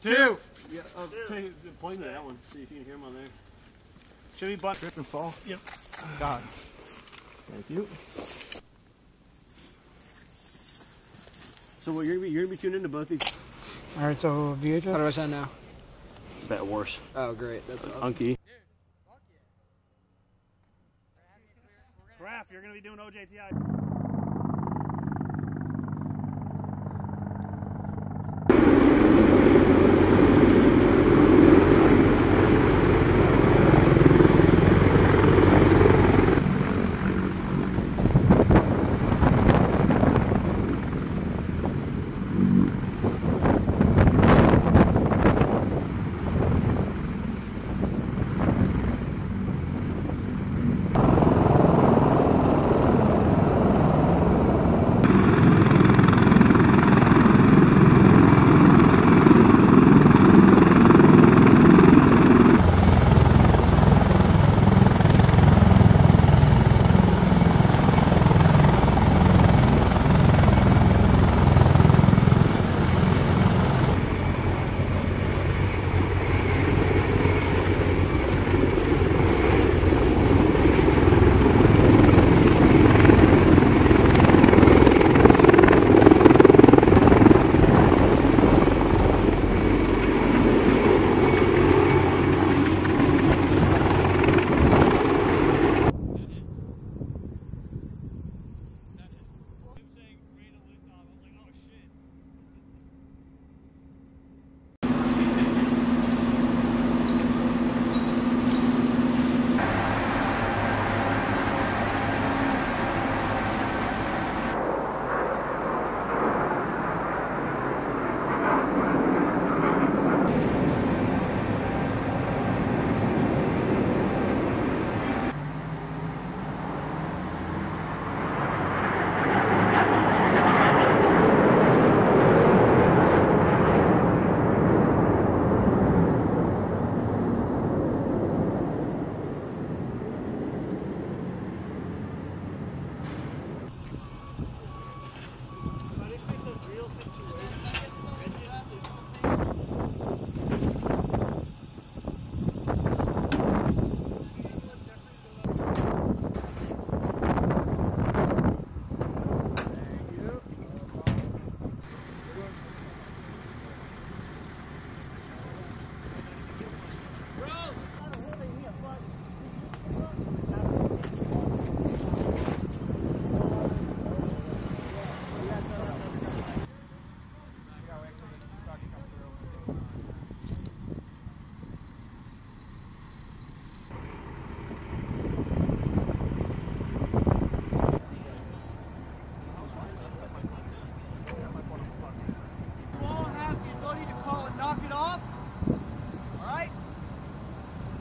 Two. Yeah, I'll take the point of that one. See if you can hear him on there. Should we butt trip and fall? Yep. God. Thank you. So what you're gonna be tuned into both these. All right. So VHS. How do I sound now? It's a bit worse. Oh great. That's unky. Dude, fuck yeah. Raph, you're gonna be doing OJTI.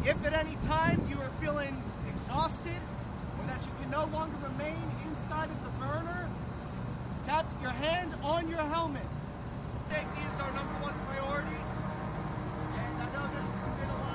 If at any time you are feeling exhausted or that you can no longer remain inside of the burner, tap your hand on your helmet. Safety is our number one priority. And I know there's been a lot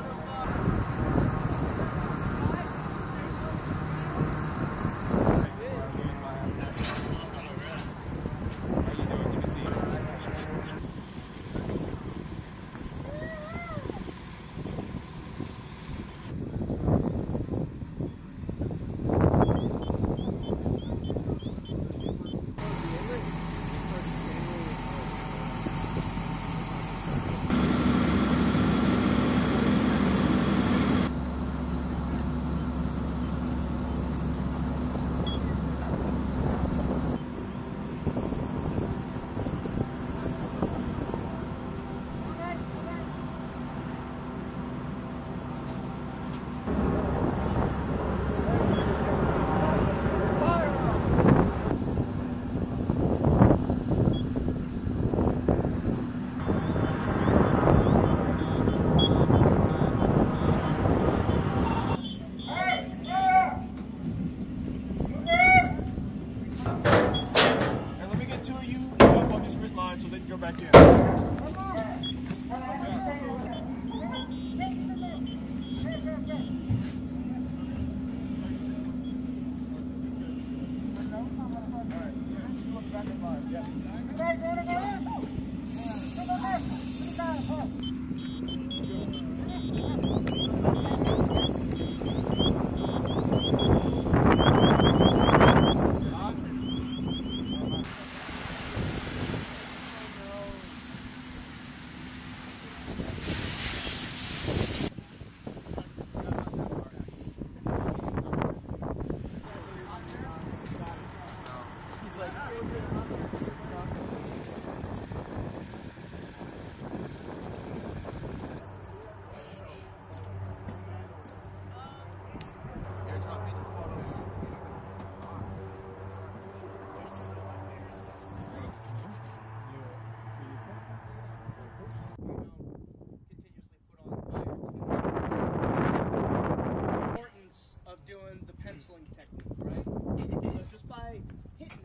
line so they can go back in. Doing the penciling technique, right? So just by hitting